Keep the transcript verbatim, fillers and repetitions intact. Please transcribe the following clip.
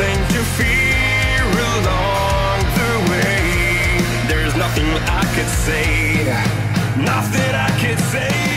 things you fear along the way. There's nothing I could say, nothing I could say.